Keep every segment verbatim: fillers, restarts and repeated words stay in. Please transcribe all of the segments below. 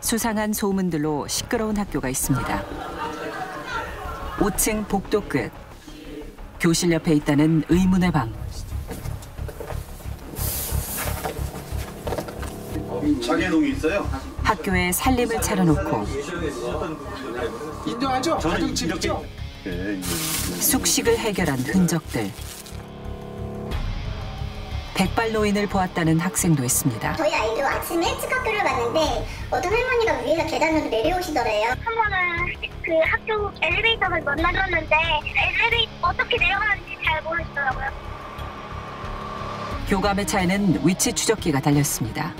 수상한 소문들로 시끄러운 학교가 있습니다. 오 층 복도 끝. 교실 옆에 있다는 의문의 방. 자개동이 있어요? 학교에 살림을 차려놓고. 인정하죠? 가정집이죠? 숙식을 해결한 흔적들. 백발 노인을 보았다는 학생도 있습니다. 저희 아이도 아침에 일찍 학교를 갔는데 어떤 할머니가 위에서 계단으로 내려오시더래요. 한 번은 그 학교 엘리베이터를 만나줬는데 엘리베이터 어떻게 내려가는지 잘 모르시더라고요. 교감의 차에는 위치 추적기가 달렸습니다.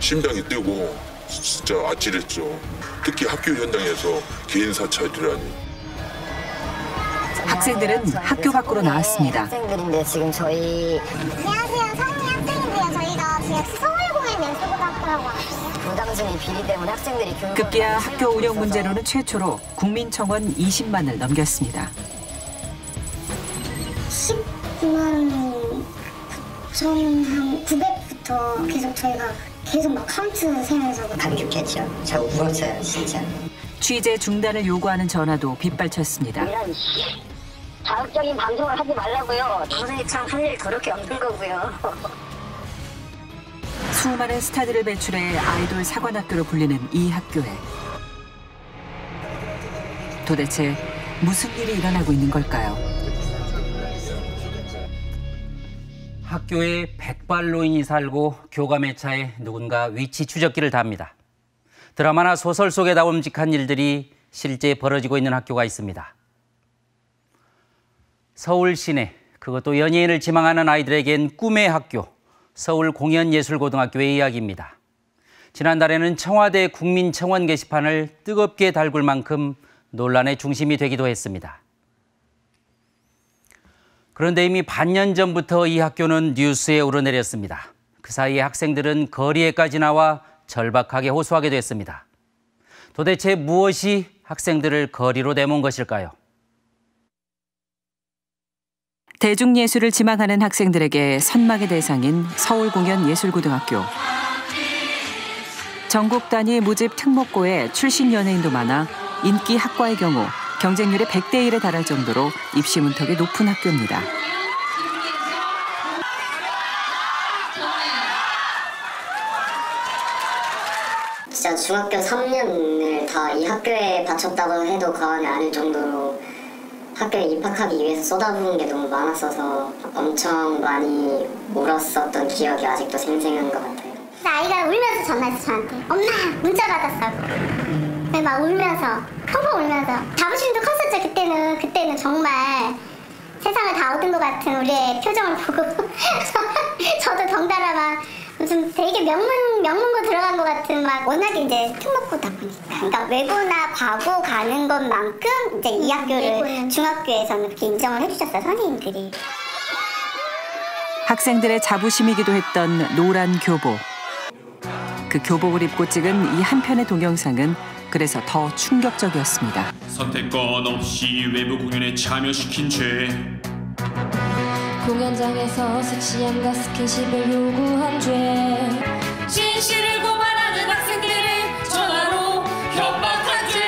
심장이 뛰고 진짜 아찔했죠. 특히 학교 현장에서 개인 사찰이라니. 학생들은 학교 밖으로 나왔습니다. 학생들인데 지금 저희 안녕하세요. 서른이 학생인데요. 저희가 지금 서울공연예술고등학교라고 왔어요. 부당증의 비리 때문에 학생들이 급기야 학교 운영 문제로는 최초로 국민청원 이십만을 넘겼습니다. 십구만 구천구백부터 계속 저희가 계속 막 카운트 세면서 감이 좋겠죠. 저 울었어요, 진짜. 취재 중단을 요구하는 전화도 빗발쳤습니다. 이런 자극적인 방송을 하지 말라고요. 도저히 참 할 일 더럽게 없는 거고요. 수많은 스타들을 배출해 아이돌 사관학교로 불리는 이 학교에 도대체 무슨 일이 일어나고 있는 걸까요? 학교에 백발노인이 살고 교감의 차에 누군가 위치 추적기를 답니다. 드라마나 소설 속에 나옴직한 일들이 실제 벌어지고 있는 학교가 있습니다. 서울 시내, 그것도 연예인을 지망하는 아이들에겐 꿈의 학교, 서울공연예술고등학교의 이야기입니다. 지난달에는 청와대 국민청원 게시판을 뜨겁게 달굴 만큼 논란의 중심이 되기도 했습니다. 그런데 이미 반년 전부터 이 학교는 뉴스에 오르내렸습니다. 그 사이에 학생들은 거리에까지 나와 절박하게 호소하게 됐습니다. 도대체 무엇이 학생들을 거리로 내몬 것일까요? 대중예술을 지망하는 학생들에게 선망의 대상인 서울공연예술고등학교. 전국 단위 모집 특목고에 출신 연예인도 많아 인기 학과의 경우 경쟁률이 백 대 일에 달할 정도로 입시 문턱이 높은 학교입니다. 진짜 중학교 삼 년을 다 이 학교에 바쳤다고 해도 과언이 아닐 정도로 학교에 입학하기 위해서 쏟아부은 게 너무 많았어서 엄청 많이 울었었던 기억이 아직도 생생한 것 같아요. 아이가 울면서 전화했어 저한테. 엄마 문자 받았어. 막 울면서 펑펑 울면서 자부심도 컸었죠 그때는. 그때는 정말 세상을 다 얻은 것 같은 우리의 표정을 보고 저도 덩달아 막 무슨 되게 명문, 명문고 들어간 것 같은 막 워낙에 이제 특목고다 보니까 그러니까 외고나 과고 가는 것만큼 이제 이 학교를 중학교에서는 이렇게 인정을 해주셨어요 선생님들이. 학생들의 자부심이기도 했던 노란 교복. 그 교복을 입고 찍은 이 한 편의 동영상은 그래서 더 충격적이었습니다. 선택권 없이 외부 공연에 참여시킨 죄. 공연장에서 섹시함과 스킨십을 요구한 죄. 진실을 고발하는 학생들을 전화로 협박한 죄.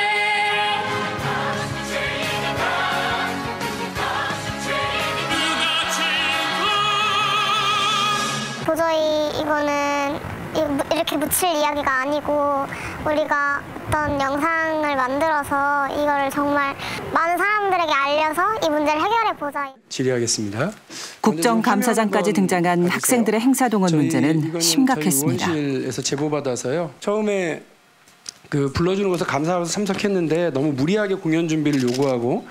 도저히 이거는 이렇게 묻힐 이야기가 아니고 우리가 어떤 영상을 만들어서 이걸 정말 많은 사람들에게 알려서 이 문제를 해결해보자. 질의하겠습니다. 국정감사장까지 등장한 학생들의 행사동원 문제는 심각했습니다. 저희 의원실에서 제보받아서요. 처음에 그 불러주는 것을 감사하면서 참석했는데 너무 무리하게 공연 준비를 요구하고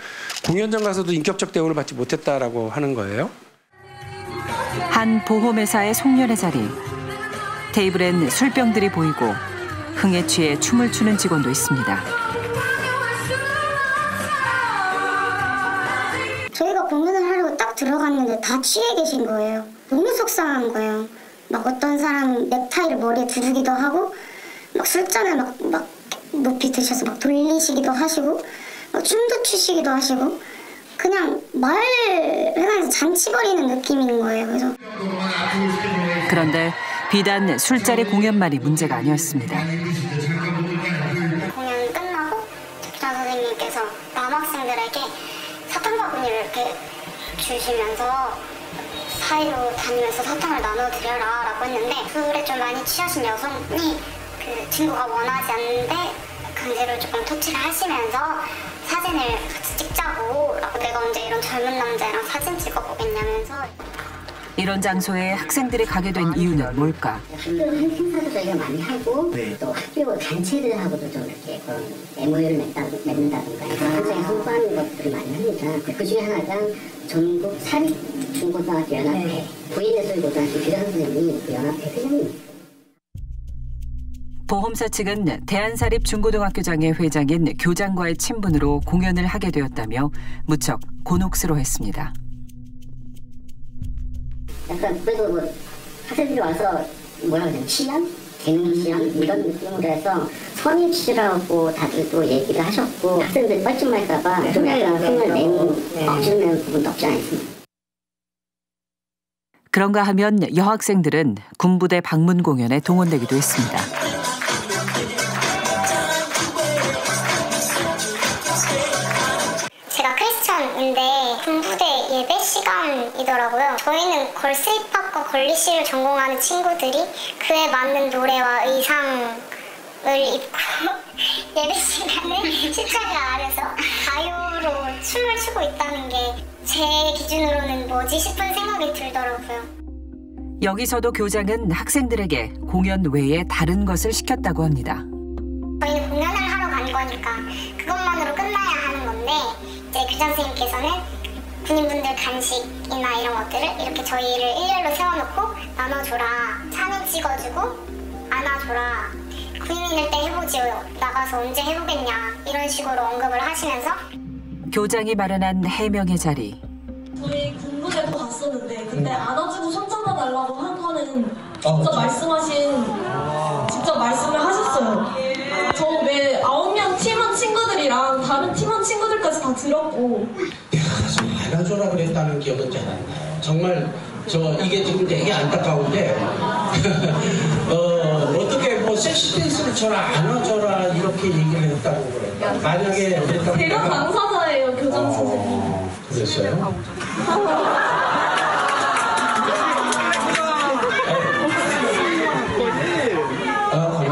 공연장 가서도 인격적 대우를 받지 못했다라고 하는 거예요. 한 보험회사의 송년회 자리. 테이블엔 술병들이 보이고 흥에 취해 춤을 추는 직원도 있습니다. 저희가 공연을 하려고 딱 들어갔는데 다 취해 계신 거예요. 너무 속상한 거예요. 막 어떤 사람 넥타이를 머리에 두르기도 하고 막 술잔을 막, 막 높이 드셔서 막 돌리시기도 하시고 막 춤도 추시기도 하시고 그냥 마을 회관에서 잔치 벌이는 느낌인 거예요. 그래서. 그런데 비단 술자리 공연만이 문제가 아니었습니다. 공연 끝나고 교장 선생님께서 남학생들에게 사탕 바구니를 이렇게 주시면서 사이로 다니면서 사탕을 나눠드려라 라고 했는데, 술에 좀 많이 취하신 여성이 그 친구가 원하지 않는데 강제로 조금 터치를 하시면서 사진을 같이 찍자고 라고, 내가 언제 이런 젊은 남자랑 사진 찍어보겠냐면서. 이런 장소에 학생들이 가게 된 이유는 뭘까? 학교 행사도 저희가 많이 하고, 네. 또 학교 단체들하고도 좀 이렇게 그런 엠오유를 맺는다든가 해서 굉장히 홍보하는 것들을 많이 합니다. 그중에 하나가 전국 사립중고등학교 연합회, 네. 부인예술고등학교 교장선생님이 그 연합회 회장입니다. 보험사 측은 대한사립중고등학교장의 회장인 교장과의 친분으로 공연을 하게 되었다며 무척 곤혹스러워했습니다. 약간 그래도 뭐 학생들이 와서 뭐라 그러냐, 시연? 재능 시연? 이런 느낌으로 해서 선입 시라고 다들 또 얘기를 하셨고, 학생들이 뻘쭘할까봐 좀 약간 흥을 내는, 억지를 내는 부분도 없지 않습니다. 그런가 하면 여학생들은 군부대 방문 공연에 동원되기도 했습니다. 제가 크리스천인데 군부대 예배 시간이더라고요. 저희는 걸스힙합과 걸리시를 전공하는 친구들이 그에 맞는 노래와 의상을 입고 예배 시간에 십자가 아래서 가요로 춤을 추고 있다는 게 제 기준으로는 뭐지 싶은 생각이 들더라고요. 여기서도 교장은 학생들에게 공연 외에 다른 것을 시켰다고 합니다. 저희는 공연을 하러 간 거니까 그것만으로 끝나야 하는 건데, 이제 교장 선생님께서는 군인분들 간식이나 이런 것들을 이렇게 저희를 일렬로 세워놓고 나눠줘라, 사진 찍어주고 안아줘라, 군인일 때 해보지요, 나가서 언제 해보겠냐, 이런 식으로 언급을 하시면서 교장이 마련한 해명의 자리. 저희 군부대도 갔었는데 그때 안아주고 손 잡아달라고 한 거는 직접 말씀하신, 직접 말씀을 하셨어요. 저 왜 아홉 명 팀원 친구들이랑 다른 팀원 친구들까지 다 들었고. 내가 좀 안아줘라 그랬다는 기억은 잘 안 나요. 정말 저 이게 지금 되게 안타까운데 어, 어떻게 뭐 섹시댄스를 저를 안아줘라 이렇게 얘기를 했다고 그래요. 만약에 제가 당사자예요, 교장 선생님. 그랬어요? 당사자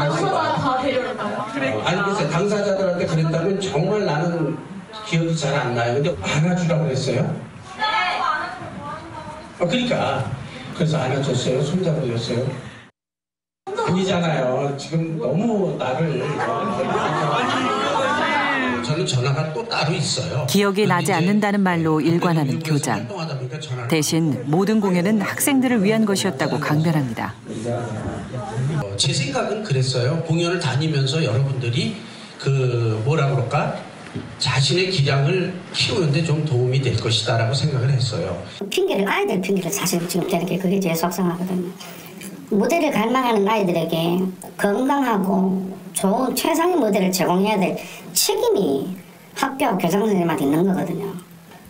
다 데려가요? 어, 아니 글쎄, 당사자들한테 그랬다면 정말 나는 기억이 잘 안 나요. 근데 안아주라고 그랬어요? 네. 어, 그러니까 그래서 안아줬어요, 손잡아줬어요. 아니잖아요. 지금 너무 나를. 저는 전화가 또 따로 있어요. 기억이 나지 않는다는 말로 일관하는 교장. 대신 모든 공연은 학생들을 위한 것이었다고 강변합니다. 어, 제 생각은 그랬어요. 공연을 다니면서 여러분들이 그 뭐라 그럴까? 자신의 기량을 키우는데 좀 도움이 될 것이다라고 생각을 했어요. 핑계를, 아이들 핑계를 사실 지금 대는 게 그게 제일 속상하거든요. 무대를 갈망하는 아이들에게 건강하고 좋은 최상의 무대를 제공해야 될 책임이 학교와 교장 선생님한테 있는 거거든요.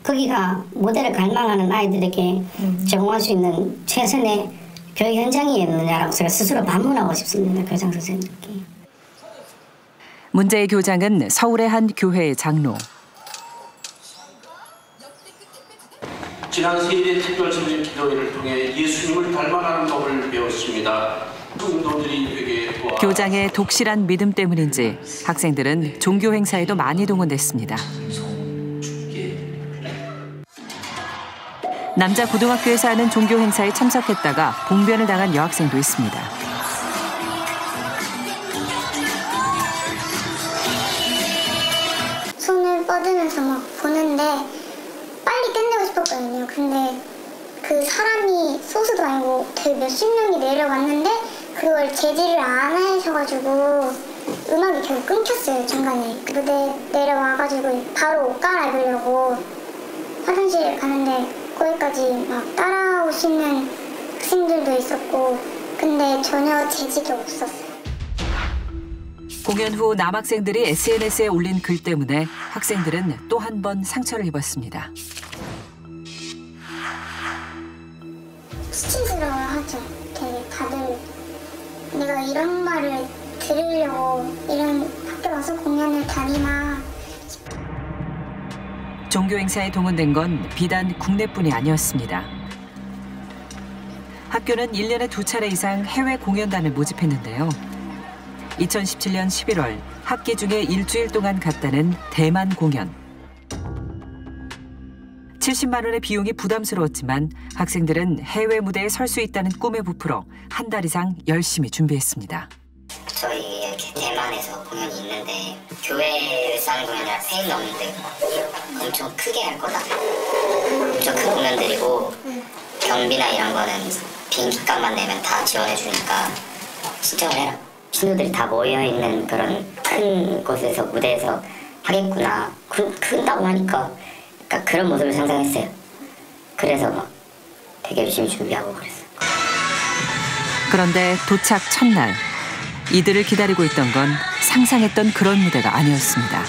거기가 무대를 갈망하는 아이들에게 제공할 수 있는 최선의 교육 현장이었느냐라고 제가 스스로 반문하고 싶습니다, 교장 선생님께. 문제의 교장은 서울의 한 교회의 장로. 지난 세일의 특별심심 기도회를 통해 예수님을 닮아가는 법을 배웠습니다. 교장의 독실한 믿음 때문인지 학생들은 종교 행사에도 많이 동원됐습니다. 남자 고등학교에서 하는 종교 행사에 참석했다가 봉변을 당한 여학생도 있습니다. 손을 뻗으면서 막 보는데 빨리 끝내고 싶었거든요. 근데 그 사람이 소수도 아니고 되게 몇십 명이 내려왔는데 그걸 제지를 안 하셔가지고 음악이 결국 끊겼어요, 중간에. 무대 내려와가지고 바로 옷 갈아입으려고 화장실 가는데 거기까지 막 따라오시는 학생들도 있었고, 근데 전혀 제지가 없었어요. 공연 후 남학생들이 에스엔에스에 올린 글 때문에 학생들은 또 한 번 상처를 입었습니다. 수치스러워하죠. 되게 다들 내가 이런 말을 들으려고 이런 학교 와서 공연을 다니나 싶다. 종교 행사에 동원된 건 비단 국내뿐이 아니었습니다. 학교는 일 년에 두 차례 이상 해외 공연단을 모집했는데요. 이천십칠 년 십일월 학기 중에 일주일 동안 갔다는 대만 공연. 칠십만 원의 비용이 부담스러웠지만 학생들은 해외 무대에 설 수 있다는 꿈에 부풀어 한 달 이상 열심히 준비했습니다. 저희 이렇게 대만에서 공연이 있는데 교회를 싸는 공연이라 세 명 넘는데 엄청 크게 할 거다. 엄청 큰 공연들이고 경비나 이런 거는 비행기값만 내면 다 지원해 주니까 신청을 해라. 신우들이 다 모여있는 그런 큰 곳에서 무대에서 하겠구나. 큰, 큰다고 하니까 그러니까 그런 모습을 상상했어요. 그래서 막 되게 열심히 준비하고 그랬어요. 그런데 도착 첫날 이들을 기다리고 있던 건 상상했던 그런 무대가 아니었습니다.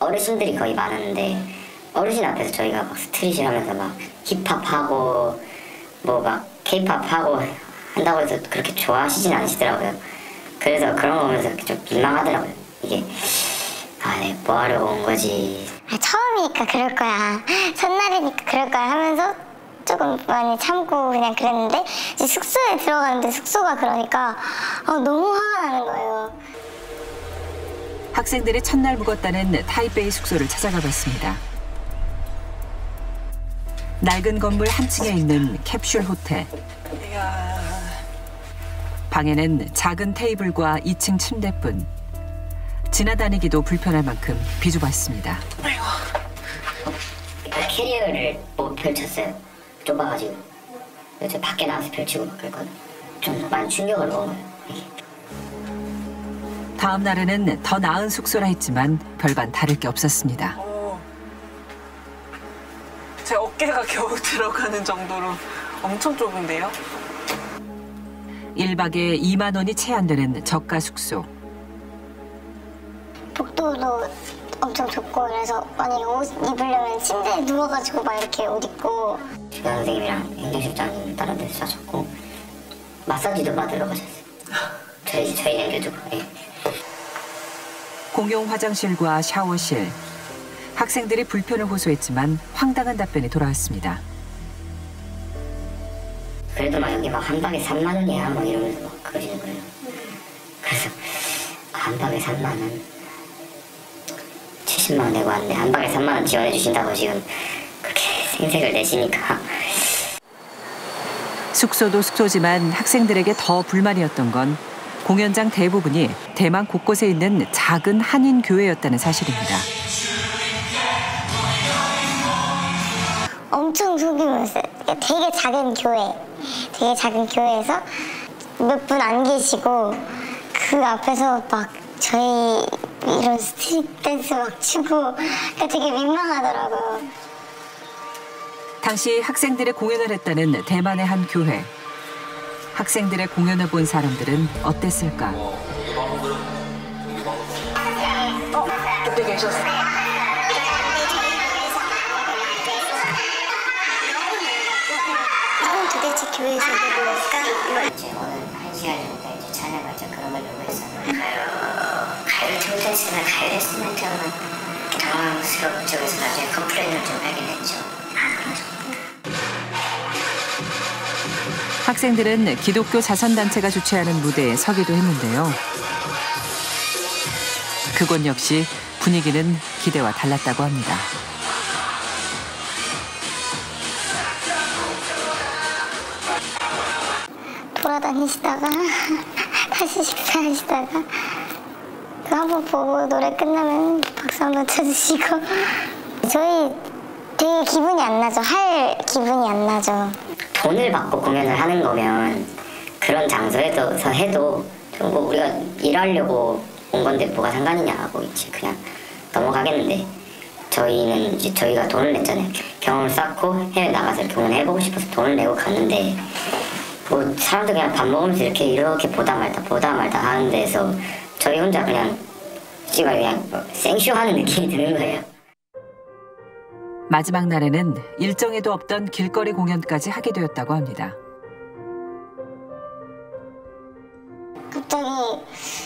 어르신들이 거의 많았는데 어르신 앞에서 저희가 막 스트릿을 하면서 막 힙합하고 뭐 막 케이팝하고 한다고 해서 그렇게 좋아하시진 않으시더라고요. 그래서 그런 거 보면서 좀 민망하더라고요. 이게 아, 네, 뭐 하려고 온 거지. 아, 처음이니까 그럴 거야. 첫날이니까 그럴 거야 하면서 조금 많이 참고 그냥 그랬는데 이제 숙소에 들어가는데 숙소가 그러니까 아, 너무 화가 나는 거예요. 학생들이 첫날 묵었다는 타이베이 숙소를 찾아가 봤습니다. 낡은 건물 한 층에 있는 캡슐 호텔. 방에는 작은 테이블과 이 층 침대뿐. 지나다니기도 불편할 만큼 비좁았습니다. 아이고. 캐리어를 못 펼쳤어요. 좁아가지고. 그래서 밖에 나와서 펼치고 막 그랬거든요. 좀 많이 충격을 먹은 거예요. 다음 날에는 더 나은 숙소라 했지만 별반 다를 게 없었습니다. 오. 제 어깨가 겨우 들어가는 정도로 엄청 좁은데요? 일 박에 이만 원이 채 안 되는 저가 숙소. 복도도 엄청 좁고 그래서 만약에 옷 입으려면 침대에 누워가지고 막 이렇게 옷 입고 교장 선생님이랑 행정실장님 다른 데서 자셨고 마사지도 받으러 가셨어요. 저희 저희 남겨주고. 네. 공용 화장실과 샤워실. 학생들이 불편을 호소했지만 황당한 답변이 돌아왔습니다. 그래도 막 여기 막 한 박에 삼만 원이야 막 이러면서 막 그러시는 거예요. 그래서 한 박에 삼만 원. 칠십만 원 내고 왔는데 한 방에 삼만 원 지원해 주신다고 지금 그렇게 생색을 내시니까. 숙소도 숙소지만 학생들에게 더 불만이었던 건 공연장 대부분이 대만 곳곳에 있는 작은 한인 교회였다는 사실입니다. 엄청 소규모였어요. 되게 작은 교회, 되게 작은 교회에서 몇 분 안 계시고 그 앞에서 막 저희 이런 스트릿 댄스 막 추고 그러니까 되게 민망하더라고요. 당시 학생들의 공연을 했다는 대만의 한 교회. 학생들의 공연을 본 사람들은 어땠을까? 어? 그때 계셨어요? 이건 도대체 교회에서 누구일까? 오늘 한 시간 정도 이제 찬양을 이제 그런 걸 요구했었는데요. 가요댄스나 가요레슨한테만 당황스럽고 저기서 나중에 컴플레인을 좀 하게 됐죠. 학생들은 기독교 자선단체가 주최하는 무대에 서기도 했는데요. 그곳 역시 분위기는 기대와 달랐다고 합니다. 돌아다니시다가 다시 식사하시다가 한번 보고 노래 끝나면 박수 한번 쳐주시고. 저희 되게 기분이 안 나죠. 할 기분이 안 나죠. 돈을 받고 공연을 하는 거면 그런 장소에서 해도 좀 뭐 우리가 일하려고 온 건데 뭐가 상관이냐 하고 이제 그냥 넘어가겠는데 저희는 이제 저희가 돈을 냈잖아요. 경험을 쌓고 해외 나가서 공연해보고 싶어서 돈을 내고 갔는데 뭐 사람들 그냥 밥 먹으면서 이렇게 이렇게 보다 말다 보다 말다 하는 데서 저희 혼자 그냥 지금 그냥 생쇼하는 느낌이 드는 거예요. 마지막 날에는 일정에도 없던 길거리 공연까지 하게 되었다고 합니다.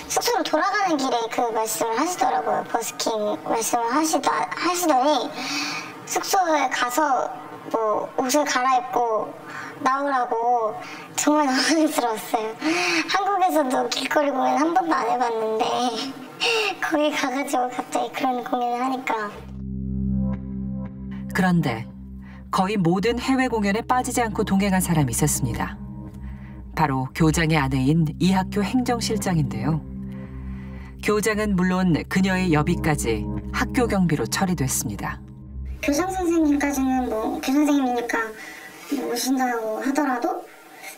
숙소로 돌아가는 길에 그 말씀을 하시더라고요. 버스킹 말씀을 하시다, 하시더니 숙소에 가서 뭐 옷을 갈아입고 나오라고 정말 당황스러웠어요. 한국에서도 길거리 공연 한 번도 안 해봤는데 거기 가가지고 갑자기 그런 공연을 하니까. 그런데 거의 모든 해외 공연에 빠지지 않고 동행한 사람이 있었습니다. 바로 교장의 아내인 이 학교 행정실장인데요. 교장은 물론 그녀의 여비까지 학교 경비로 처리됐습니다. 교장 선생님까지는 뭐 교선생님이니까 뭐 오신다고 하더라도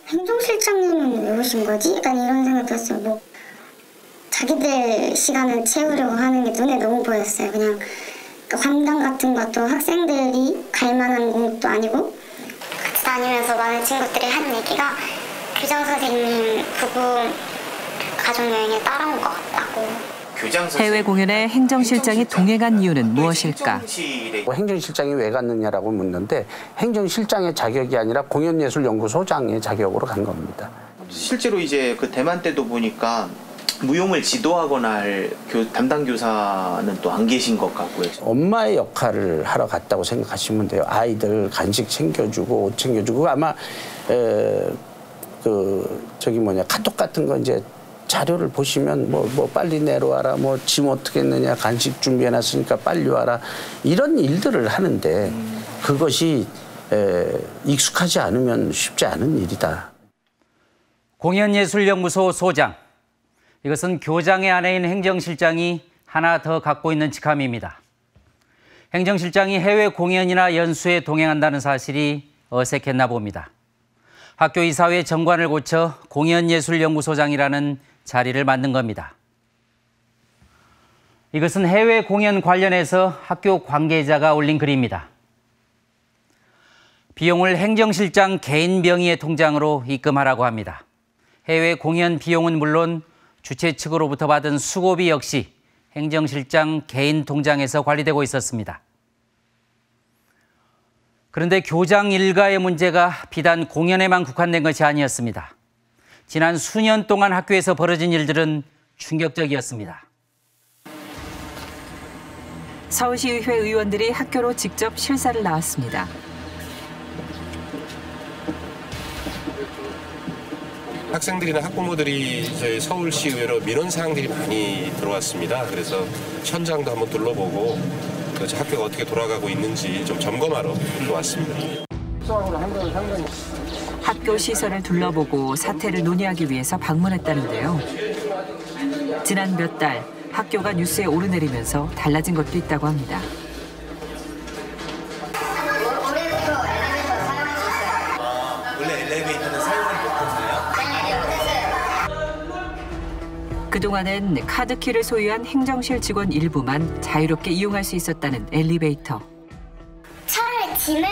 행정실장님은 왜 오신 거지? 약간 이런 생각이 들었어요. 뭐 자기들 시간을 채우려고 하는 게 눈에 너무 보였어요. 그냥 관광 같은 것도 학생들이 갈 만한 곳도 아니고. 다니면서 많은 친구들이 한 얘기가 교장 선생님 부부 가족여행에 따라온 것 같다고. 해외 공연에 행정실장이 동행한 이유는 무엇일까? 행정실장이 왜 갔느냐라고 묻는데 행정실장의 자격이 아니라 공연예술연구소장의 자격으로 간 겁니다. 실제로 이제 그 대만 때도 보니까 무용을 지도하거나 할 교, 담당 교사는 또 안 계신 것 같고요. 엄마의 역할을 하러 갔다고 생각하시면 돼요. 아이들 간식 챙겨주고 옷 챙겨주고 아마 에, 그 저기 뭐냐 카톡 같은 거 이제 자료를 보시면 뭐, 뭐 빨리 내려와라, 뭐 짐 어떻게 했느냐, 간식 준비해놨으니까 빨리 와라 이런 일들을 하는데 그것이 에, 익숙하지 않으면 쉽지 않은 일이다. 공연예술연구소 소장. 이것은 교장의 아내인 행정실장이 하나 더 갖고 있는 직함입니다. 행정실장이 해외 공연이나 연수에 동행한다는 사실이 어색했나 봅니다. 학교 이사회 정관을 고쳐 공연예술연구소장이라는 자리를 만든 겁니다. 이것은 해외 공연 관련해서 학교 관계자가 올린 글입니다. 비용을 행정실장 개인 명의의 통장으로 입금하라고 합니다. 해외 공연 비용은 물론 주최 측으로부터 받은 수고비 역시 행정실장 개인 통장에서 관리되고 있었습니다. 그런데 교장 일가의 문제가 비단 공연에만 국한된 것이 아니었습니다. 지난 수년 동안 학교에서 벌어진 일들은 충격적이었습니다. 서울시의회 의원들이 학교로 직접 실사를 나왔습니다. 학생들이나 학부모들이 이제 서울시 의회로 민원 사항들이 많이 들어왔습니다. 그래서 현장도 한번 둘러보고 학교가 어떻게 돌아가고 있는지 좀 점검하러 왔습니다. 학교 시설을 둘러보고 사태를 논의하기 위해서 방문했다는데요. 지난 몇 달 학교가 뉴스에 오르내리면서 달라진 것도 있다고 합니다. 그동안엔 카드키를 소유한 행정실 직원 일부만 자유롭게 이용할 수 있었다는 엘리베이터. 차라리 짐을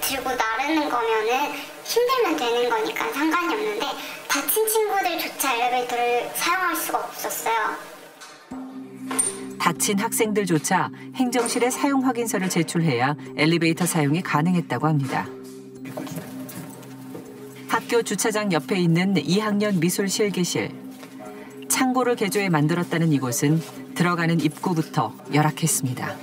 들고 나르는 거면은 힘들면 되는 거니까 상관이 없는데 다친 친구들조차 엘리베이터를 사용할 수가 없었어요. 다친 학생들조차 행정실에 사용 확인서를 제출해야 엘리베이터 사용이 가능했다고 합니다. 학교 주차장 옆에 있는 이 학년 미술 실기실. 창고를 개조해 만들었다는 이곳은 들어가는 입구부터 열악했습니다.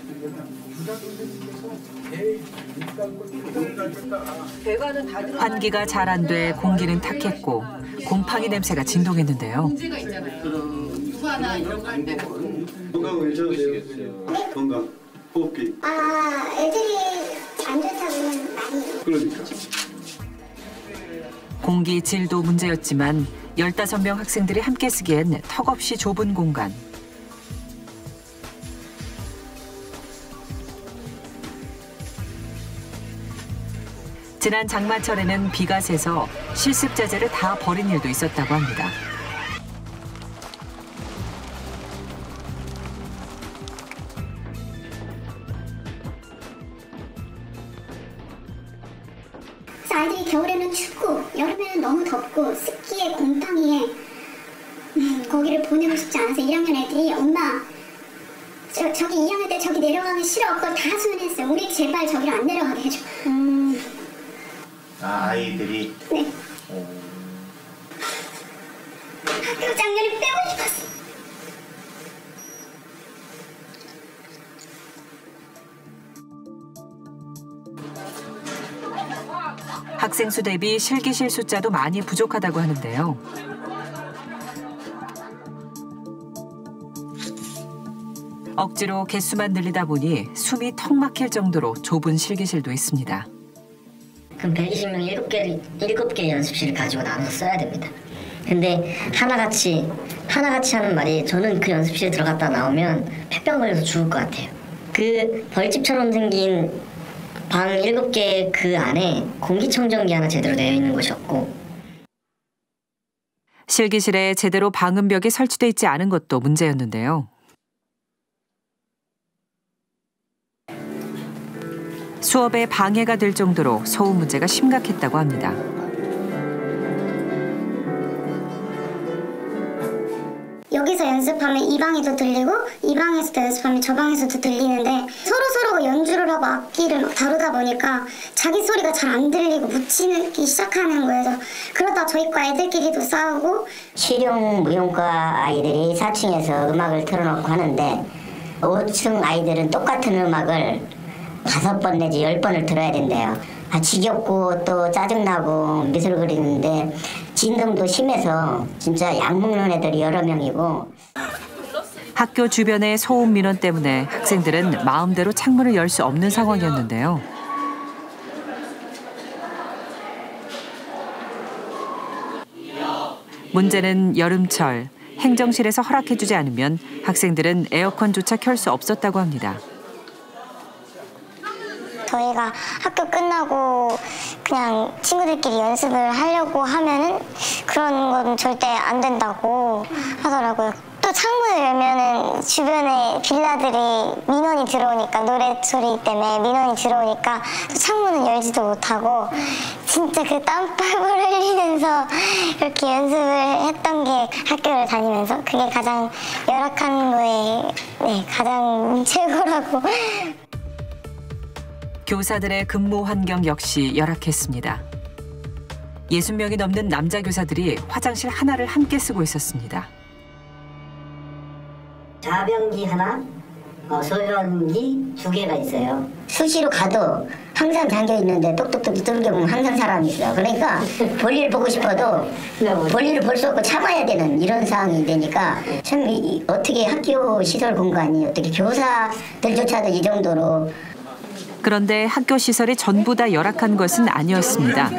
환기가 잘 안 돼 공기는 탁했고 곰팡이 냄새가 진동했는데요. 아, 애들이 안 좋다고는 많이. 그러니까. 공기 질도 문제였지만 열다섯 명 학생들이 함께 쓰기엔 턱없이 좁은 공간. 지난 장마철에는 비가 새서 실습 자재를 다 버린 일도 있었다고 합니다. 아이들이 겨울에는 춥고 여름에는 너무 덥고 습기에 곰팡이에 음, 거기를 보내고 싶지 않아서 일 학년 애들이 엄마 저, 저기 이 학년 때 저기 내려가기 싫어. 그걸 다 소문했어요. 우리 제발 저기를 안 내려가게 해줘. 음. 아, 아이들이? 네. 오. 그래서 작년에 빼고 싶었어. 학생 수 대비 실기실 숫자도 많이 부족하다고 하는데요. 억지로 개수만 늘리다 보니 숨이 턱 막힐 정도로 좁은 실기실도 있습니다. 그럼 백이십 명 일곱 개를 일곱 개의 연습실을 가지고 나눠서 써야 됩니다. 근데 하나같이 하나같이 하는 말이 저는 그 연습실에 들어갔다 나오면 폐병 걸려서 죽을 것 같아요. 그 벌집처럼 생긴 방 일곱 개 그 안에 공기청정기 하나 제대로 되어 있는 곳이 없고. 실기실에 제대로 방음벽이 설치돼 있지 않은 것도 문제였는데요. 수업에 방해가 될 정도로 소음 문제가 심각했다고 합니다. 여기서 연습하면 이 방에도 들리고 이 방에서도 연습하면 저 방에서도 들리는데 서로서로 연주를 하고 악기를 막 다루다 보니까 자기 소리가 잘 안 들리고 묻히기 시작하는 거예요. 그러다 저희 과 애들끼리도 싸우고. 실용 무용과 아이들이 사 층에서 음악을 틀어놓고 하는데 오 층 아이들은 똑같은 음악을 다섯 번 내지 열 번을 들어야 된대요. 아, 지겹고 또 짜증나고 미술 그리는데 진동도 심해서 진짜 약 먹는 애들이 여러 명이고. 학교 주변의 소음 민원 때문에 학생들은 마음대로 창문을 열 수 없는 상황이었는데요. 문제는 여름철 행정실에서 허락해주지 않으면 학생들은 에어컨조차 켤 수 없었다고 합니다. 저희가 학교 끝나고 그냥 친구들끼리 연습을 하려고 하면은 그런 건 절대 안 된다고 하더라고요. 또 창문을 열면은 주변에 빌라들이 민원이 들어오니까, 노래 소리 때문에 민원이 들어오니까 또 창문을 열지도 못하고 진짜 그 땀방울 흘리면서 이렇게 연습을 했던 게 학교를 다니면서 그게 가장 열악한 거에 네, 가장 최고라고. 교사들의 근무 환경 역시 열악했습니다. 예순 명이 넘는 남자 교사들이 화장실 하나를 함께 쓰고 있었습니다. 좌변기 하나, 어, 소변기 두 개가 있어요. 수시로 가도 항상 잠겨 있는데 똑똑똑 뚫는 경우는 항상 사람이 있어요. 그러니까 볼일 보고 싶어도 볼일을 볼 수 없고 참아야 되는 이런 상황이 되니까 참 이, 어떻게 학교 시설 공간이 어떻게 교사들조차도 이 정도로. 그런데 학교 시설이 전부 다 열악한 것은 아니었습니다.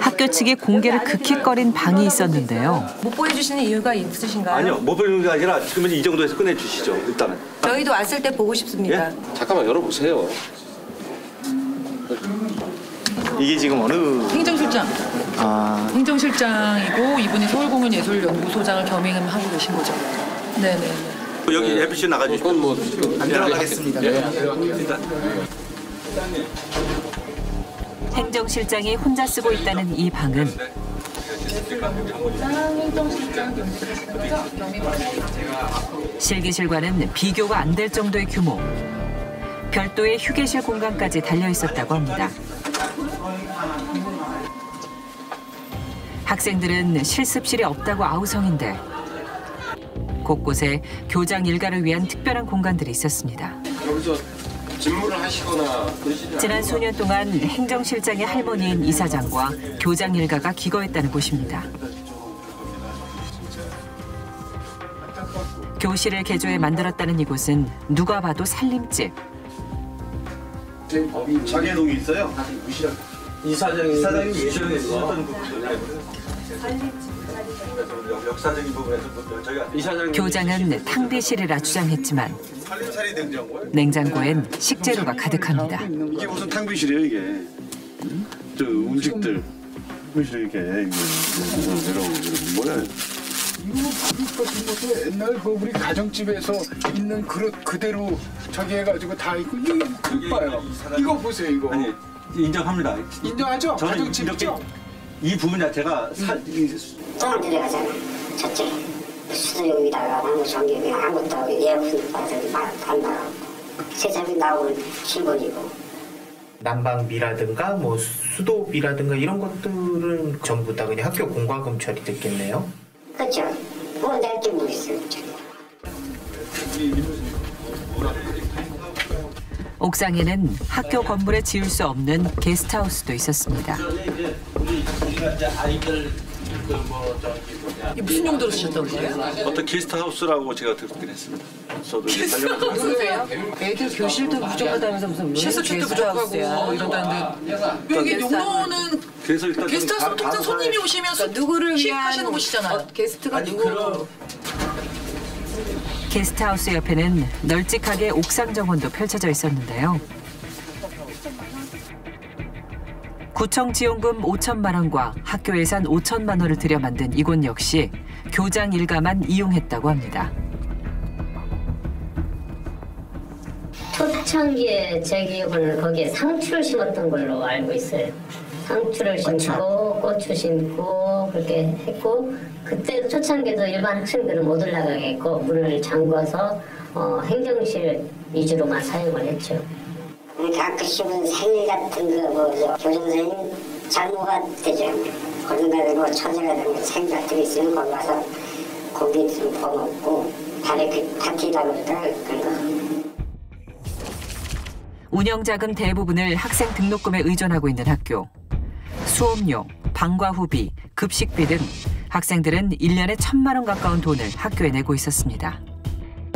학교 측이 공개를 극히꺼린 방이 있었는데요. 못 보여주시는 이유가 있으신가요? 아니요, 못 보여주는 게 아니라 지금은 이 정도에서 끝내주시죠, 일단은. 저희도 왔을 때 보고 싶습니다. 예? 잠깐만 열어보세요. 이게 지금 어느... 행정실장. 아... 행정실장이고 이분이 서울공연예술연구소장을 겸임하고 계신 거죠. 네네. 여기 에프씨 나가주시고. 뭐... 안 들어가겠습니다. 네. 일단. 행정실장이 혼자 쓰고 있다는 이 방은 실기실과는 비교가 안 될 정도의 규모, 별도의 휴게실 공간까지 달려 있었다고 합니다. 학생들은 실습실이 없다고 아우성인데 곳곳에 교장 일가를 위한 특별한 공간들이 있었습니다. 직무를 하시거나 지난 수년 동안 행정실장의 할머니인 이사장과 교장 일가가 기거했다는 곳입니다. 교실을 개조해 만들었다는 이곳은 누가 봐도 살림집. 자기 동이 있어요? 이사장이 이사장이 역사적인 부분에서 저희가 교장은 탕비실이라 주장했지만 냉장고엔 식재료가 가득합니다. 이게 무슨 탕비실이에요 이게? 음? 저 음식들 탕비실 이게 이게 뭐야? 이거 그릇 같은 것도 옛날 그 우리 가정집에서 있는 그릇 그대로 저기 해가지고 다 있고 이거 봐요. 이거 보세요 이거. 아니 인정합니다. 인정하죠? 가정집이죠? 이 부분 자체가 사. 짱 들어가잖아. 첫째 수술용이다가 한국 전기에 아무것도 예약분들 말한다. 세자비 나온 신분이고. 난방비라든가 뭐 수도비라든가 이런 것들은 전부 다 그냥 학교 공과금 처리됐겠네요. 그렇죠. 뭐 내가 또 모르겠어요. 옥상에는 학교 건물에 지을 수 없는 게스트하우스도 있었습니다. 이게 무슨 용도로 쓰셨던 거예요? 어떤 게스트하우스라고 제가 듣긴 했습니다. 저도 누구세요? 애들 교실도 부족하다면서 무슨 실습실도 부족하고 이런다는데 여기 용로는 게스트하우스 통상 손님이 오시면 그러니까 누구를 위한 곳이잖아요. 어, 게스트가 아니, 누구? 그럼. 게스트하우스 옆에는 널찍하게 옥상 정원도 펼쳐져 있었는데요. 구청 지원금 오천만 원과 학교 예산 오천만 원을 들여 만든 이곳 역시 교장 일가만 이용했다고 합니다. 초창기에 제 기억은 거기에 상추를 심었던 걸로 알고 있어요. 상추를 심고 고추 심고 그렇게 했고 그때도 초창기에도 일반 학생들은 못 올라가게 했고 문을 잠궈서 어, 행정실 위주로만 사용을 했죠. 가끔씩은 생일 같은 거 뭐 교정생님 장모가 되죠. 고등가들고 처제가 되면 생일 같은 거 있으면 거기 가서 고기 좀 퍼먹고 바베큐 파티다 그럴까 그런 거. 운영자금 대부분을 학생 등록금에 의존하고 있는 학교. 수업료, 방과 후비, 급식비 등 학생들은 일 년에 천만 원 가까운 돈을 학교에 내고 있었습니다.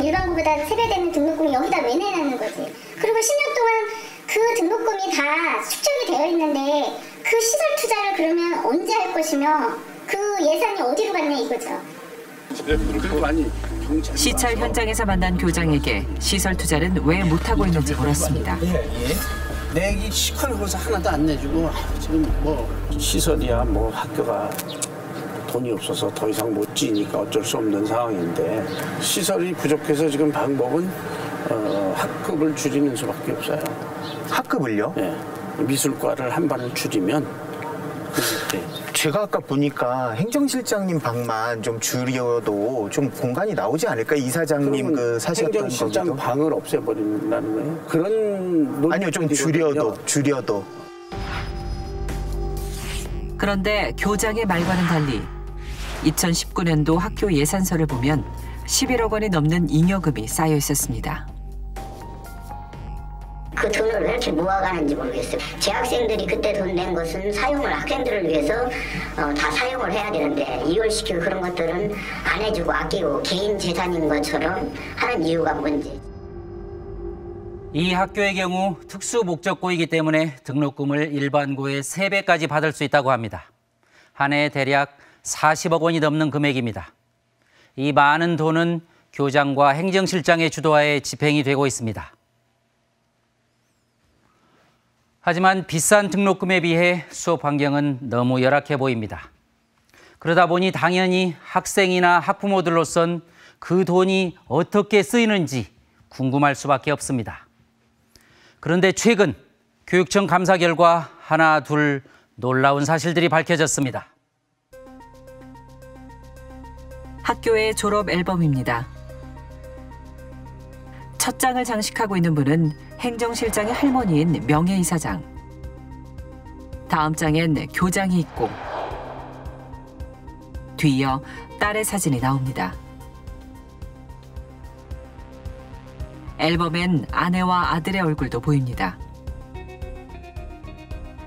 유관부보다 세배되는 등록금을 여기다 왜 내라는 거지. 그리고 십 년 동안 그 등록금이 다 축적이 되어 있는데 그 시설 투자를 그러면 언제 할 것이며 그 예산이 어디로 갔냐 이거죠. 시찰 현장에서 만난 교장에게 시설 투자는 왜 못하고 있는지 물었습니다. 내기 시컬 거기서 하나도 안 내주고 지금 뭐 시설이야 뭐 학교가. 돈이 없어서 더 이상 못 지니까 어쩔 수 없는 상황인데 시설이 부족해서 지금 방법은 어, 학급을 줄이는 수밖에 없어요. 학급을요? 네. 미술과를 한 반을 줄이면 네. 제가 아까 보니까 행정실장님 방만 좀 줄여도 좀 공간이 나오지 않을까? 이사장님 그 사셨던 거기도. 행정실장 방을 없애버린다는 거예요? 그런 아니요, 좀 줄여도 줄여도. 그런데 교장의 말과는 달리 이천십구 년도 학교 예산서를 보면 십일억 원이 넘는 잉여금이 쌓여 있었습니다. 그 돈을 왜 이렇게 모아가는지 모르겠어요. 재학생들이 그때 돈 낸 것은 사용을 학생들을 위해서 어, 다 사용을 해야 되는데 이월시키고 그런 것들은 안 해주고 아끼고 개인 재산인 것처럼 하는 이유가 뭔지. 이 학교의 경우 특수 목적고이기 때문에 등록금을 일반고의 세 배까지 받을 수 있다고 합니다. 한 해 대략 사십억 원이 넘는 금액입니다. 이 많은 돈은 교장과 행정실장의 주도하에 집행이 되고 있습니다. 하지만 비싼 등록금에 비해 수업 환경은 너무 열악해 보입니다. 그러다 보니 당연히 학생이나 학부모들로선 그 돈이 어떻게 쓰이는지 궁금할 수밖에 없습니다. 그런데 최근 교육청 감사 결과 하나 둘 놀라운 사실들이 밝혀졌습니다. 학교의 졸업 앨범입니다. 첫 장을 장식하고 있는 분은 행정실장의 할머니인 명예이사장. 다음 장엔 교장이 있고 뒤이어 딸의 사진이 나옵니다. 앨범엔 아내와 아들의 얼굴도 보입니다.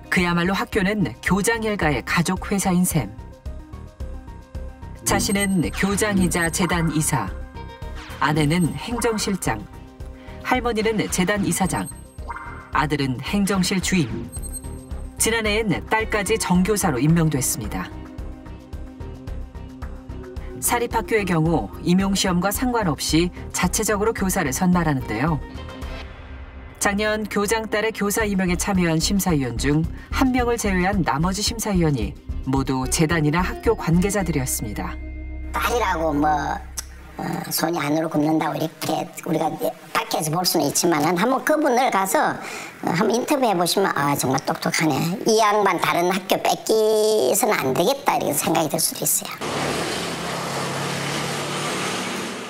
그야말로 학교는 교장 일가의 가족 회사인 셈. 자신은 교장이자 재단 이사, 아내는 행정실장, 할머니는 재단 이사장, 아들은 행정실 주임. 지난해엔 딸까지 정교사로 임명됐습니다. 사립학교의 경우 임용시험과 상관없이 자체적으로 교사를 선발하는데요. 작년 교장 딸의 교사 임용에 참여한 심사위원 중 한 명을 제외한 나머지 심사위원이 모두 재단이나 학교 관계자들이었습니다. 딸이라고 뭐 어, 손이 안으로 굽는다고 이렇게 우리가 밖에서 볼 수는 있지만 한번 그분을 가서 한번 인터뷰해 보시면 아 정말 똑똑하네. 이 양반 다른 학교 뺏기서는 안 되겠다 이렇게 생각이 들 수도 있어요.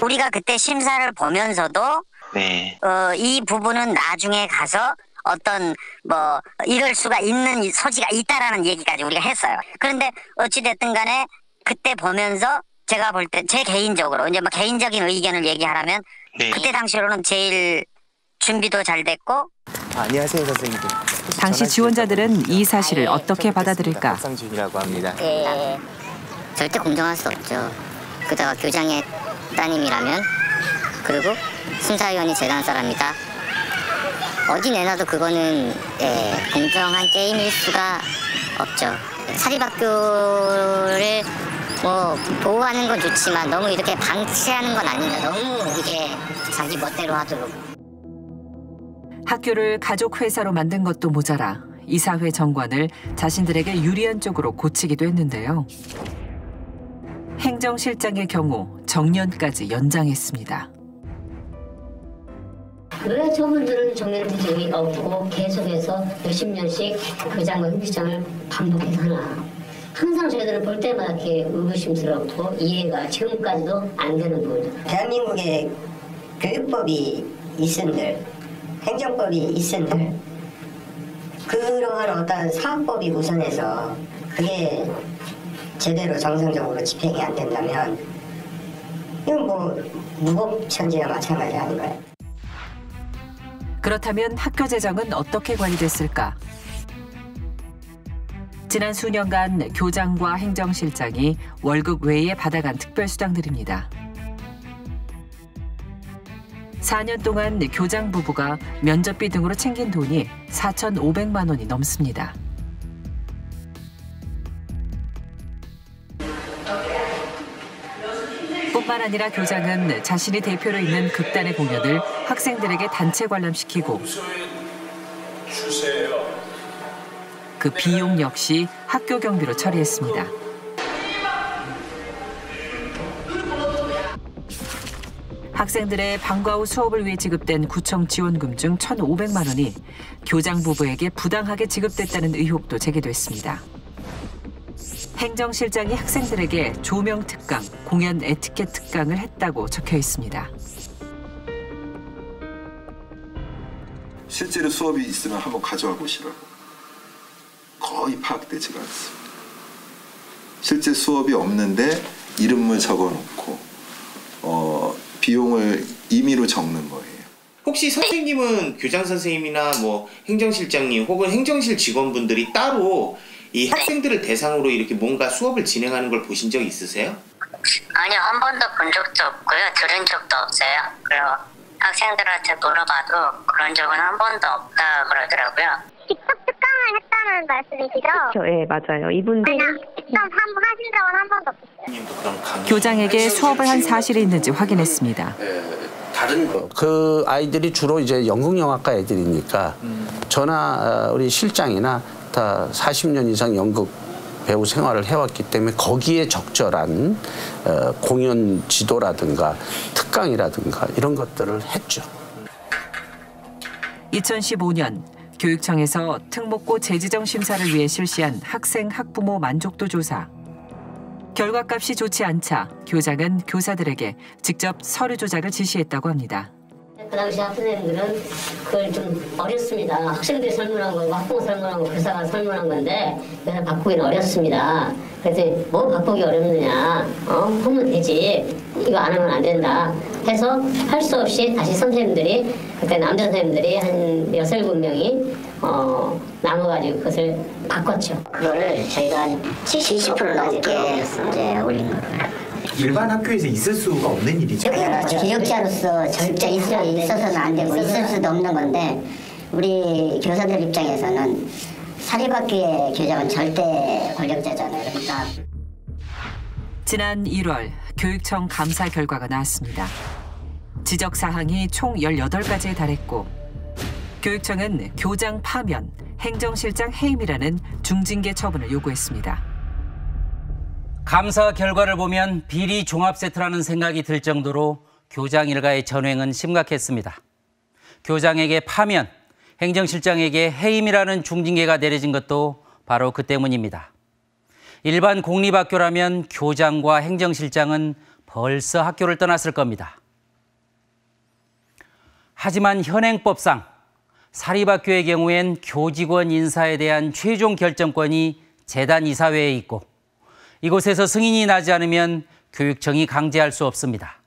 우리가 그때 심사를 보면서도 네. 어, 이 부분은 나중에 가서 어떤 뭐 이럴 수가 있는 소지가 있다라는 얘기까지 우리가 했어요. 그런데 어찌 됐든 간에 그때 보면서 제가 볼 때 제 개인적으로 이제 막 개인적인 의견을 얘기하라면 네. 그때 당시로는 제일 준비도 잘 됐고. 안녕하세요 선생님들. 당시 지원자들은 이 사실을 어떻게 받아들일까? 박상준이라고 합니다. 예, 절대 공정할 수 없죠. 그다가 교장의 따님이라면 그리고 심사위원이 재단 사람이다. 어디 내놔도 그거는 예, 공정한 게임일 수가 없죠. 사립학교를 뭐 보호하는 건 좋지만 너무 이렇게 방치하는 건 아니다. 너무 이게 자기 멋대로 하도록. 학교를 가족 회사로 만든 것도 모자라 이사회 정관을 자신들에게 유리한 쪽으로 고치기도 했는데요. 행정실장의 경우 정년까지 연장했습니다. 왜 저분들은 정년퇴직이 없고 계속해서 몇십 년씩 교장과 행정실장을 반복해서 하나. 항상 저희들은 볼 때마다 이렇게 의구심스럽고 이해가 지금까지도 안 되는 부분입니다. 대한민국의 교육법이 있은들 행정법이 있은들 그러한 어떤 사업법이 우선해서 그게 제대로 정상적으로 집행이 안 된다면 이건 뭐 무법천지나 마찬가지 아닌가요? 그렇다면 학교 재정은 어떻게 관리됐을까? 지난 수년간 교장과 행정실장이 월급 외에 받아간 특별수당들입니다. 사 년 동안 교장 부부가 면접비 등으로 챙긴 돈이 사천오백만 원이 넘습니다. 뿐만 아니라 교장은 자신이 대표로 있는 극단의 공연을 학생들에게 단체 관람시키고 그 비용 역시 학교 경비로 처리했습니다. 학생들의 방과 후 수업을 위해 지급된 구청 지원금 중 천오백만 원이 교장 부부에게 부당하게 지급됐다는 의혹도 제기됐습니다. 행정실장이 학생들에게 조명 특강, 공연 에티켓 특강을 했다고 적혀 있습니다. 실제로 수업이 있으면 한번 가져와 보시라고. 거의 파악되지가 않습니다. 실제 수업이 없는데 이름을 적어놓고 어. 비용을 임의로 적는 거예요. 혹시 선생님은 교장 선생님이나 뭐 행정실장님 혹은 행정실 직원분들이 따로 이 학생들을 대상으로 이렇게 뭔가 수업을 진행하는 걸 보신 적 있으세요? 아니요. 한 번도 본 적도 없고요. 들은 적도 없어요. 그리고 학생들한테 물어봐도 그런 적은 한 번도 없다 그러더라고요. 직접 특강을 했다는 말씀이시죠? 네, 맞아요. 이분들이 직접 한번 하신 적은 한 번도 없어요. 교장에게 수업을 한 사실이 있는지 확인했습니다. 다른 그 아이들이 주로 이제 연극영화과 애들이니까 저나 우리 실장이나 다 사십 년 이상 연극 배우 생활을 해왔기 때문에 거기에 적절한 공연 지도라든가 특강이라든가 이런 것들을 했죠. 이천십오 년 교육청에서 특목고 재지정 심사를 위해 실시한 학생 학부모 만족도 조사. 결과값이 좋지 않자 교장은 교사들에게 직접 서류 조작을 지시했다고 합니다. 그 당시 학생들은 그걸 좀 어렵습니다. 학생들이 설문한 거고 학부모 설문한 거고 교사가 설문한 건데 그래서 바꾸기는 어렵습니다. 그래서 뭐 바꾸기 어렵느냐. 어? 하면 되지. 이거 안 하면 안 된다. 해서 할 수 없이 다시 선생님들이 그때 남자 선생님들이 한 여섯, 일곱 명이 어, 남아가지고 그것을 바꿨죠. 그거를 저희가 한 칠십 퍼센트 넘게 이제 올린 거예요. 일반 학교에서 있을 수가 없는 일이죠. 그렇죠. 교육자로서 절대 있어, 있어서는 안 되고 있을 수도 없는 건데 우리 교사들 입장에서는 사립학교의 교장은 절대 권력자잖아요. 그러니까. 지난 일월 교육청 감사 결과가 나왔습니다. 지적 사항이 총 열여덟 가지에 달했고 교육청은 교장 파면, 행정실장 해임이라는 중징계 처분을 요구했습니다. 감사 결과를 보면 비리 종합 세트라는 생각이 들 정도로 교장 일가의 전횡은 심각했습니다. 교장에게 파면, 행정실장에게 해임이라는 중징계가 내려진 것도 바로 그 때문입니다. 일반 공립학교라면 교장과 행정실장은 벌써 학교를 떠났을 겁니다. 하지만 현행법상 사립학교의 경우엔 교직원 인사에 대한 최종 결정권이 재단 이사회에 있고 이곳에서 승인이 나지 않으면 교육청이 강제할 수 없습니다.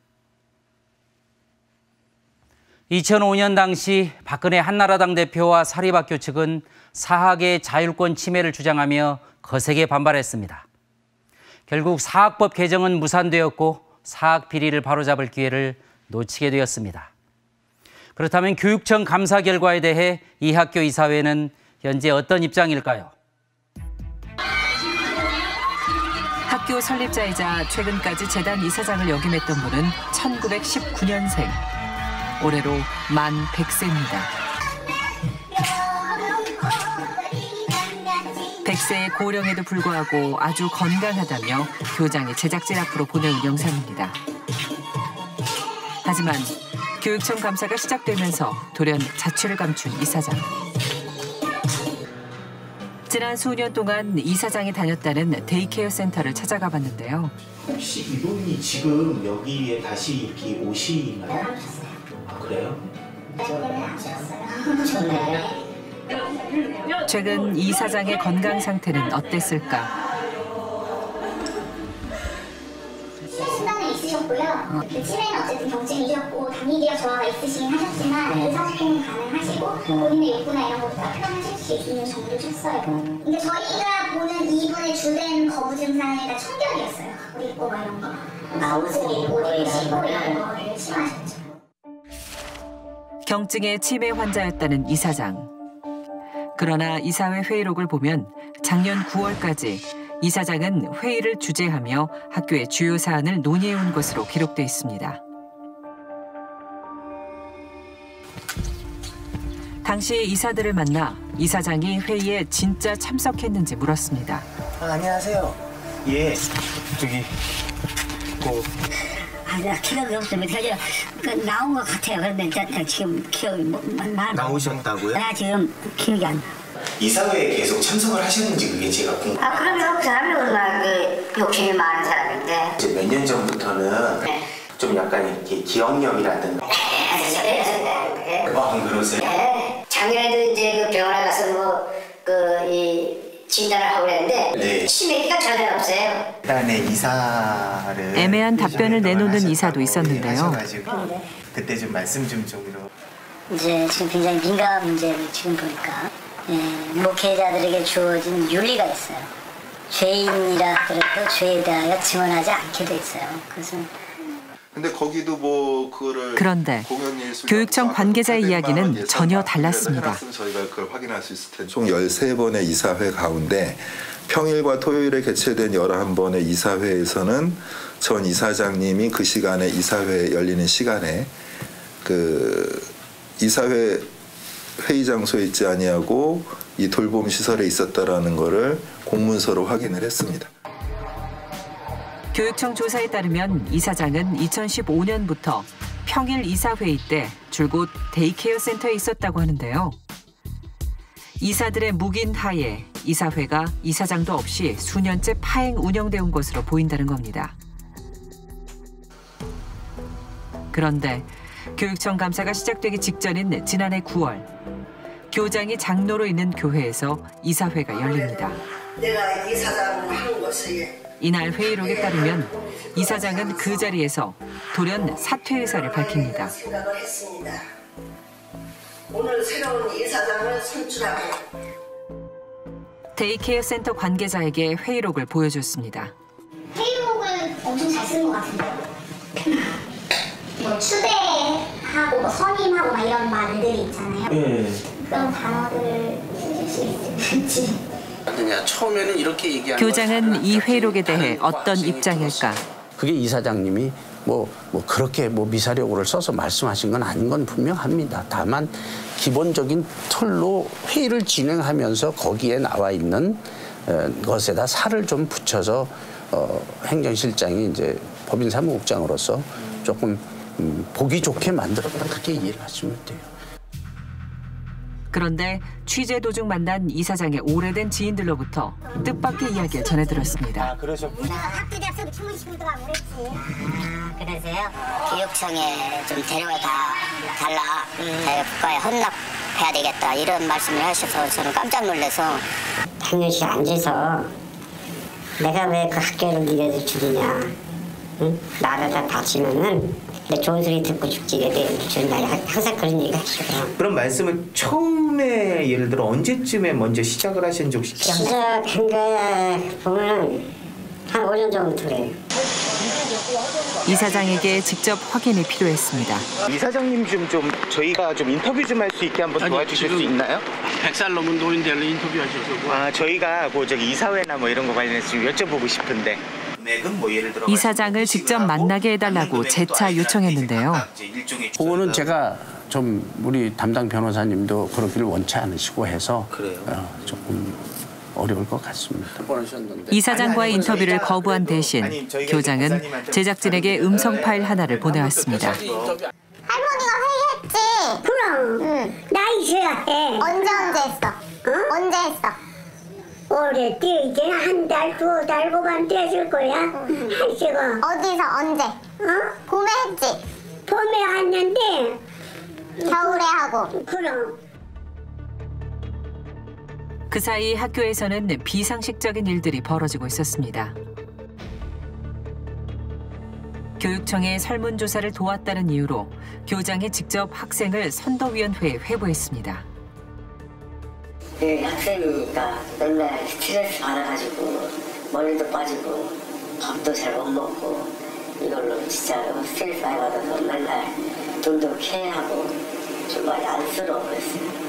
이천오 년 당시 박근혜 한나라당 대표와 사립학교 측은 사학의 자율권 침해를 주장하며 거세게 반발했습니다. 결국 사학법 개정은 무산되었고 사학 비리를 바로잡을 기회를 놓치게 되었습니다. 그렇다면 교육청 감사 결과에 대해 이 학교 이사회는 현재 어떤 입장일까요? 학교 설립자이자 최근까지 재단 이사장을 역임했던 분은 천구백십구 년생. 올해로 만 백 세입니다. 백 세의 고령에도 불구하고 아주 건강하다며 교장이 제작진 앞으로 보내온 영상입니다. 하지만 교육청 감사가 시작되면서 돌연 자취를 감춘 이사장. 지난 수년 동안 이사장이 다녔다는 데이케어 센터를 찾아가 봤는데요. 혹시 이분이 지금 여기에 다시 이렇게 오시나요? 아, 그래요? 최근 이사장의 건강 상태는 어땠을까? 신단은 있으셨고요. 그 치매는 어쨌든 경증이셨고 당뇨기와 저하가 있으시긴 하셨지만 의사소통은 가능하시고 본인의 욕구나 이런 것도 다 표현하실 수 있는 정도를 쳤어요. 근데 저희가 보는 이분의 주된 거부 증상이니까 청결이었어요. 옷 입고 막 이런 거. 아, 옷을 입고 내리시고 이런 거를 심하셨죠. 경증의 치매 환자였다는 이사장. 그러나 이사회 회의록을 보면 작년 구월까지 이사장은 회의를 주재하며 학교의 주요 사안을 논의해온 것으로 기록돼 있습니다. 당시 이사들을 만나 이사장이 회의에 진짜 참석했는지 물었습니다. 아, 안녕하세요. 예, 저기... 뭐... 아, 나 기억이 없으면 제가 나온 것 같아요. 그런데 나 지금 기억이... 뭐, 나, 나오셨다고요? 나 지금 기억이 안 나. 이사회에 계속 참석을 하셨는지 그게 제가 궁금. 아, 그럼요. 저는 그 욕심이 많은 사람인데. 이제 몇 년 전부터는 네. 좀 약간 이렇게 기억력이라든가. 네. 아, 그러세요? 네. 작년에도 이제 그 병원에 가서 뭐 그 이 진단을 하고 그랬는데 네. 치매가 전혀 없어요. 일단에 이사를 애매한 답변을 내놓는 이사도 있었는데요. 네. 그때 좀 말씀 좀 좀으로. 이제 지금 굉장히 민감한 문제를 지금 보니까. 예, 목회자들에게 주어진 윤리가 있어요. 죄인이라 그래도 죄에 대하여 증언하지 않게 돼 있어요. 그래서 근데 거기도 뭐 그거를 그런데 교육청 관계자의 이야기는 전혀 달랐습니다. 저희가 그걸 확인할 수 있을 텐데. 총 열세 번의 이사회 가운데 평일과 토요일에 개최된 열한 번의 이사회에서는 전 이사장님이 그 시간에 이사회 열리는 시간에 그 이사회 회의 장소에 있지 아니하고 이 돌봄 시설에 있었다라는 것을 공문서로 확인을 했습니다. 교육청 조사에 따르면 이사장은 이천십오 년부터 평일 이사회의 때 줄곧 데이케어 센터에 있었다고 하는데요. 이사들의 묵인 하에 이사회가 이사장도 없이 수년째 파행 운영돼 온 것으로 보인다는 겁니다. 그런데 교육청 감사가 시작되기 직전인 지난해 구월, 교장이 장로로 있는 교회에서 이사회가 열립니다. 내가 이사장 한 것이... 이날 회의록에 따르면 이사장은 그 자리에서 돌연 사퇴 의사를 밝힙니다. 오늘 새로운 이사장을 선출하고 데이케어 센터 관계자에게 회의록을 보여줬습니다. 회의록은 엄청 잘 쓴 것 같은데요. 뭐 추대하고 뭐 선임하고 막 이런 말들이 있잖아요. 네. 그런 단어들을 쓰실 수 있을지. 그냥 처음에는 이렇게 얘기하는 교장은 이 회의록에 대해 어떤 입장일까? 그게 이사장님이 뭐, 뭐 그렇게 뭐 미사려고를 써서 말씀하신 건 아닌 건 분명합니다. 다만 기본적인 틀로 회의를 진행하면서 거기에 나와 있는 것에다 살을 좀 붙여서 어, 행정실장이 이제 법인사무국장으로서 조금 음, 보기 좋게 만들었다 그렇게 이해를 하시면 돼요. 그런데 취재 도중 만난 이사장의 오래된 지인들로부터 뜻밖의 이야기를 전해들었습니다. 아, 그러셨군요. 아, 그러세요? 교육청에 좀 데려다 달라. 음. 국가에 헌납해야 되겠다 이런 말씀을 하셔서 저는 깜짝 놀라서 당연히 앉아서 내가 왜 그 학교를 니네들 죽이냐 응? 나라다 다치면은 내 좋은 소리 듣고 죽지 내 죽는다. 항상 그런 얘기가 하시고요. 그런 말씀을 처음에 예를 들어 언제쯤에 먼저 시작을 하신지 혹시? 시작한 게 보면 한 오 년 전부터 그래요. 이사장에게 직접 확인이 필요했습니다. 이사장님 좀, 좀 저희가 좀 인터뷰 좀 할 수 있게 한번 아니, 도와주실 수 있나요? 백 살 넘은 노인들로 인터뷰하셔서. 아, 저희가 뭐 저기 이사회나 뭐 이런 거 관련해서 좀 여쭤보고 싶은데. 뭐 예를 들어 이사장을 직접 만나게 해달라고 재차 요청했는데요. 그거는 제가 좀 우리 담당 변호사님도 그러기를 원치 않으시고 해서 그래요. 어, 조금 어려울 것 같습니다. 이사장과의 아니, 아니, 인터뷰를 거부한 대신 아니, 교장은 제작진에게 음성 파일 하나를 보내왔습니다. 할머니가 회의했지? 그럼. 응. 나이 있어야 해. 언제 언제 했어? 응? 언제 했어? 오래돼. 이제 한 달, 두 달 후반 됐을 거야. 응. 하시고. 어디서 언제? 어? 봄에 했지? 봄에 했는데. 겨울에 하고. 그럼. 그 사이 학교에서는 비상식적인 일들이 벌어지고 있었습니다. 교육청에 설문조사를 도왔다는 이유로 교장이 직접 학생을 선도위원회에 회부했습니다. 네, 학생이니까 맨날 스트레스 받아가지고 멀리도 빠지고 밥도 잘 못 먹고 이걸로 진짜 스트레스 많이 받아서 맨날 돈도 쾌하고 좀 많이 안쓰러웠어요.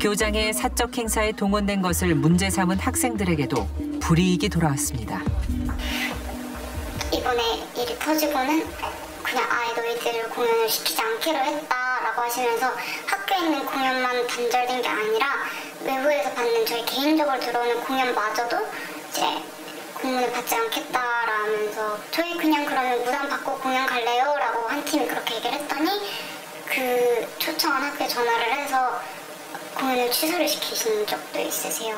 교장의 사적 행사에 동원된 것을 문제 삼은 학생들에게도 불이익이 돌아왔습니다. 이번에 일이 터지고는 그냥 아예 너희들을 공연을 시키지 않기로 했다라고 하시면서 학교에 있는 공연만 단절된 게 아니라 외부에서 받는 저희 개인적으로 들어오는 공연마저도 이제 공문을 받지 않겠다라면서 저희 그냥 그러면 무단 받고 공연 갈래요라고 한 팀이 그렇게 얘기를 했더니 그 초청한 학교에 전화를 해서 공연을 취소를 시키신 적도 있으세요.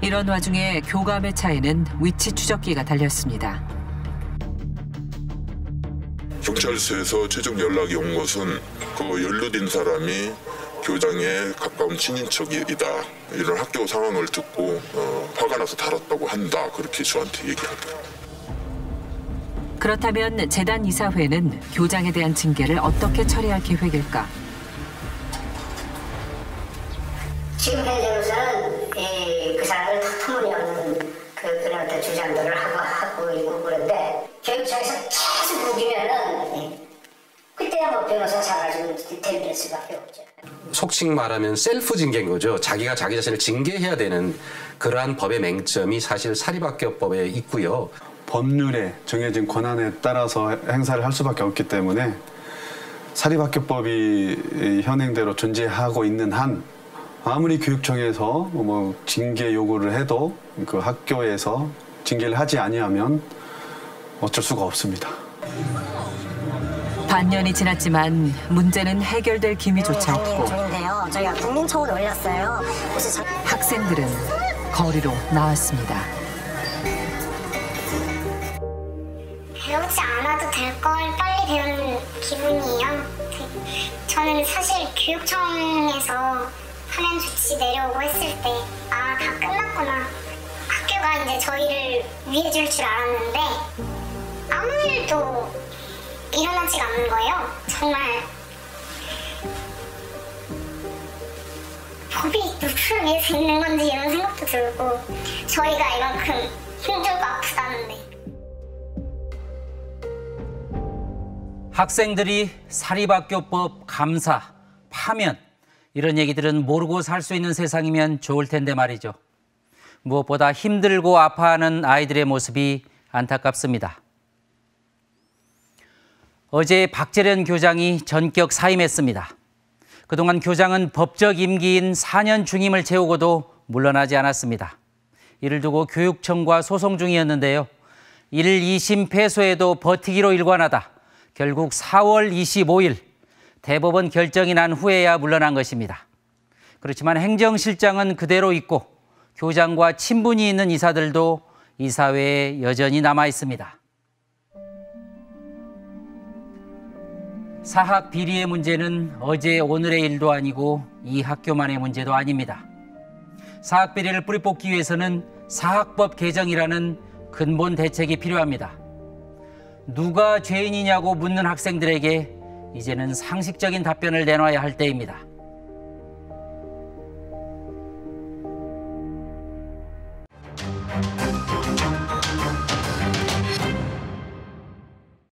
이런 와중에 교감의 차이는 위치 추적기가 달렸습니다. 경찰서에서 최종 연락이 온 것은 그 연루된 사람이 교장의 가까운 친인척이다. 이런 학교 상황을 듣고 어, 화가 나서 달았다고 한다. 그렇게 저한테 얘기하더라고요. 그렇다면 재단 이사회는 교장에 대한 징계를 어떻게 처리할 계획일까? 지금 현재로서는 이, 그 사람을 터무니없는 그, 그런 어떤 주장들을 하고, 하고 있고 그런데 교육청에서 계속 우기면은 그때야 뭐 변호사 사가지고 디테일될 수밖에 없죠. 속칭 말하면 셀프 징계인 거죠. 자기가 자기 자신을 징계해야 되는 그러한 법의 맹점이 사실 사립학교법에 있고요. 법률에 정해진 권한에 따라서 행사를 할 수밖에 없기 때문에 사립학교법이 현행대로 존재하고 있는 한 아무리 교육청에서 뭐 징계 요구를 해도 그 학교에서 징계를 하지 아니하면 어쩔 수가 없습니다. 반년이 지났지만 문제는 해결될 기미조차 없고 저희가 저희가 국민청원을 올렸어요. 학생들은 거리로 나왔습니다. 배우지 않아도 될 걸 빨리 배우는 기분이에요. 저는 사실 교육청에서 파면 조치 내려오고 했을 때 아, 다 끝났구나. 학교가 이제 저희를 위해 줄 줄 알았는데 아무 일도 일어나지가 않는 거예요. 정말 법이 누구를 위해서 있는 건지 이런 생각도 들고 저희가 이만큼 힘들고 아프다는데 학생들이 사립학교법 감사, 파면 이런 얘기들은 모르고 살 수 있는 세상이면 좋을 텐데 말이죠. 무엇보다 힘들고 아파하는 아이들의 모습이 안타깝습니다. 어제 박재련 교장이 전격 사임했습니다. 그동안 교장은 법적 임기인 사 년 중임을 채우고도 물러나지 않았습니다. 이를 두고 교육청과 소송 중이었는데요. 일, 이심 패소에도 버티기로 일관하다. 결국 사월 이십오일 대법원 결정이 난 후에야 물러난 것입니다. 그렇지만 행정실장은 그대로 있고 교장과 친분이 있는 이사들도 이사회에 여전히 남아 있습니다. 사학 비리의 문제는 어제 오늘의 일도 아니고 이 학교만의 문제도 아닙니다. 사학 비리를 뿌리뽑기 위해서는 사학법 개정이라는 근본 대책이 필요합니다. 누가 죄인이냐고 묻는 학생들에게 이제는 상식적인 답변을 내놔야 할 때입니다.